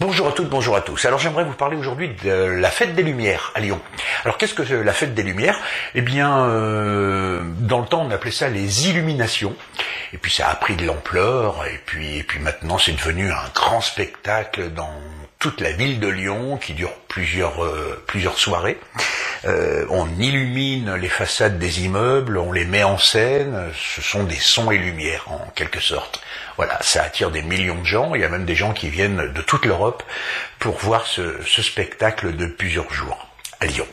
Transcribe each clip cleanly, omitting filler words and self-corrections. Bonjour à toutes, bonjour à tous. Alors j'aimerais vous parler aujourd'hui de la fête des Lumières à Lyon. Alors qu'est-ce que la fête des Lumières? Eh bien, dans le temps on appelait ça les illuminations, et puis ça a pris de l'ampleur, et puis maintenant c'est devenu un grand spectacle dans toute la ville de Lyon qui dure plusieurs soirées. On illumine les façades des immeubles, on les met en scène, ce sont des sons et lumières en quelque sorte. Voilà, ça attire des millions de gens, il y a même des gens qui viennent de toute l'Europe pour voir ce spectacle de plusieurs jours à Lyon.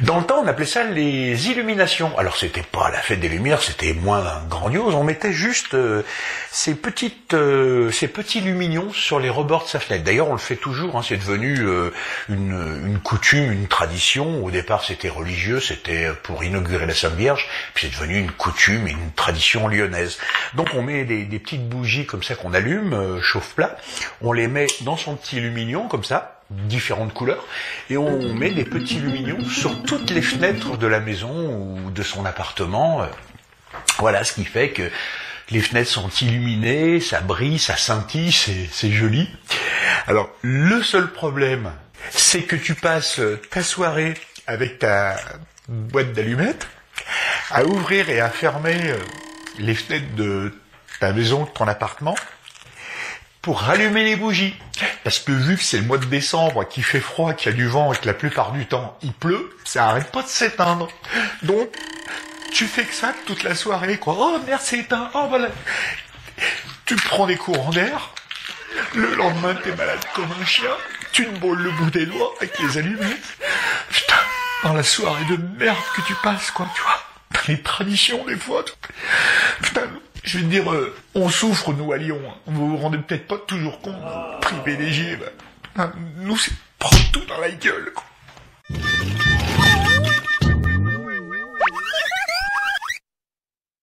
Dans le temps, on appelait ça les illuminations. Alors, c'était pas la fête des Lumières, c'était moins grandiose. On mettait juste ces petits lumignons sur les rebords de sa fenêtre. D'ailleurs, on le fait toujours, hein, c'est devenu une coutume, une tradition. Au départ, c'était religieux, c'était pour inaugurer la Sainte Vierge. Puis, c'est devenu une coutume et une tradition lyonnaise. Donc, on met des petites bougies comme ça qu'on allume, chauffe-plat. On les met dans son petit lumignon, comme ça, différentes couleurs, et on met des petits lumignons sur toutes les fenêtres de la maison ou de son appartement. Voilà, ce qui fait que les fenêtres sont illuminées, ça brille, ça scintille, c'est joli. Alors, le seul problème, c'est que tu passes ta soirée avec ta boîte d'allumettes à ouvrir et à fermer les fenêtres de ta maison, de ton appartement, pour rallumer les bougies. Parce que vu que c'est le mois de décembre, qu'il fait froid, qu'il y a du vent et que la plupart du temps il pleut, ça arrête pas de s'éteindre. Donc, tu fais que ça toute la soirée, quoi. Oh merde, c'est éteint, oh voilà. Tu prends des courants d'air, le lendemain t'es malade comme un chien, tu te brûles le bout des doigts avec les allumettes. Putain, dans la soirée de merde que tu passes, quoi, tu vois. Les traditions, des fois. Putain, je vais te dire, on souffre, nous, à Lyon. Vous vous rendez peut-être pas toujours compte, privilégiés. Bah. Nous, c'est prendre tout dans la gueule, quoi.